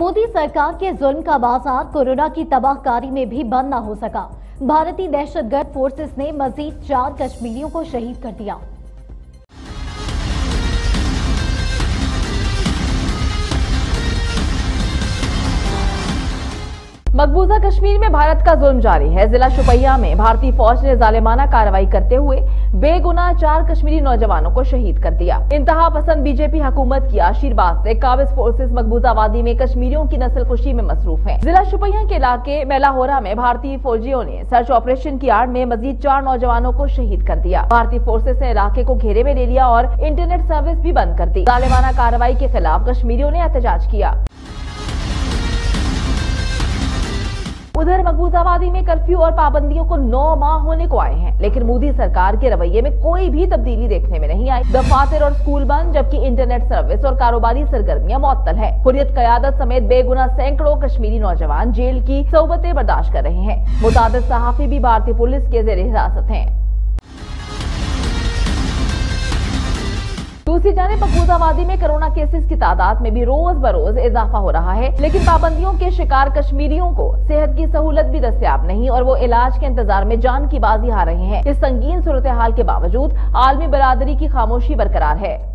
मोदी सरकार के जुल्म का बाजार कोरोना की तबाहकारी में भी बंद ना हो सका। भारतीय दहशतगर्द फोर्सेस ने मजीद 4 कश्मीरियों को शहीद कर दिया। मकबूजा कश्मीर में भारत का जुल्म जारी है। जिला शुपैया में भारतीय फौज ने जालिमाना कार्रवाई करते हुए बेगुनाह 4 कश्मीरी नौजवानों को शहीद कर दिया। इंतहा पसंद बीजेपी हुकूमत की आशीर्वाद से काबिज फोर्सेस मकबूजा वादी में कश्मीरियों की नस्लकुशी में मसरूफ है। जिला शुपैया के इलाके मेलाहोरा में भारतीय फौजियों ने सर्च ऑपरेशन की आड़ में मजीद 4 नौजवानों को शहीद कर दिया। भारतीय फोर्सेस ने इलाके को घेरे में ले लिया और इंटरनेट सर्विस भी बंद कर दी। जालिमाना कार्रवाई के खिलाफ कश्मीरियों ने एहतजाज किया। उधर मकबूजा वादी में कर्फ्यू और पाबंदियों को 9 माह होने को आए हैं, लेकिन मोदी सरकार के रवैये में कोई भी तब्दीली देखने में नहीं आई। दफातर और स्कूल बंद, जबकि इंटरनेट सर्विस और कारोबारी सरगर्मियां मअतल है। हुर्रियत क़यादत समेत बेगुनाह सैकड़ों कश्मीरी नौजवान जेल की सौबतें बर्दाश्त कर रहे हैं। मुतादिद सहाफी भी भारतीय पुलिस के जेर हिरासत हैं। दूसरी जाने मकबूजा वादी में कोरोना केसेस की तादाद में भी रोज बरोज इजाफा हो रहा है, लेकिन पाबंदियों के शिकार कश्मीरियों को सेहत की सहूलत भी दस्तियाब नहीं और वो इलाज के इंतजार में जान की बाजी हार रहे हैं। इस संगीन सूरत हाल के बावजूद आलमी बरादरी की खामोशी बरकरार है।